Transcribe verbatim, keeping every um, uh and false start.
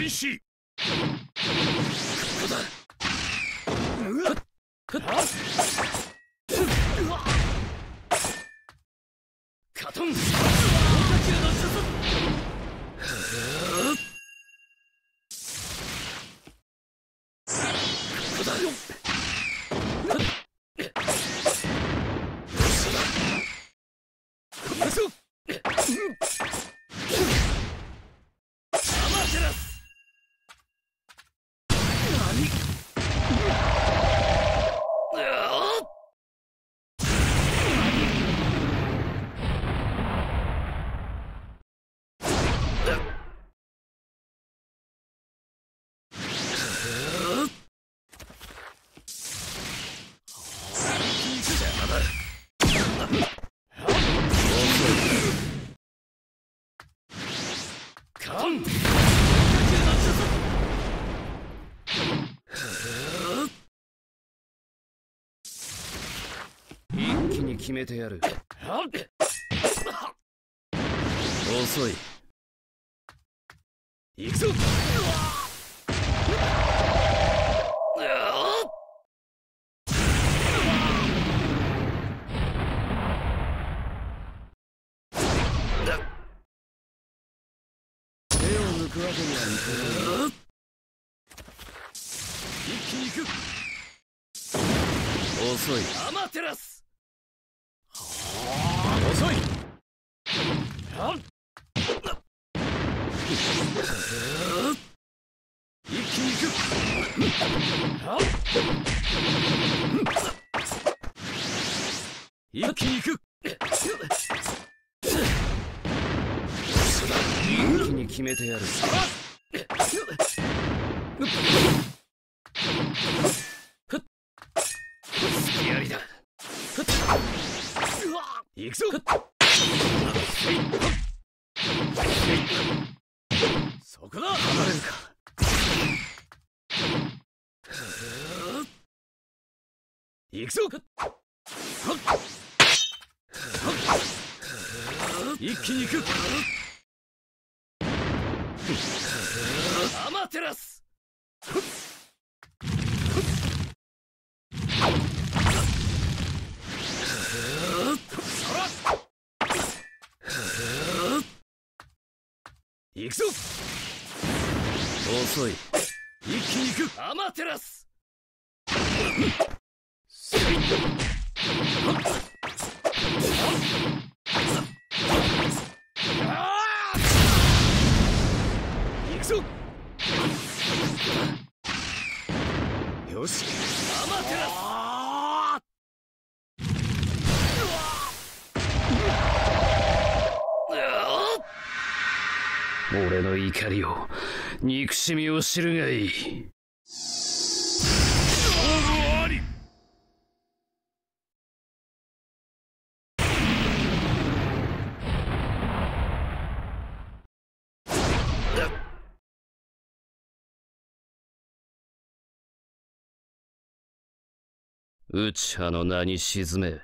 開始。カトン。一気に決めてやる。遅い。行くぞ。手を抜くわけにはいかない。一気に行く。遅い。アマテラス。 遅い。一気に行く。一気に行く。一気に決めてやる。やりだ。 行くぞ。そこだ。離れるか。行くぞ。一気に行く。アマテラス。行くぞ。遅い。一気に行く。アマテラス。行くぞ。よし。アマテラス。 俺の怒りを、憎しみを知るがいい。勝負あり。内派の名に沈め。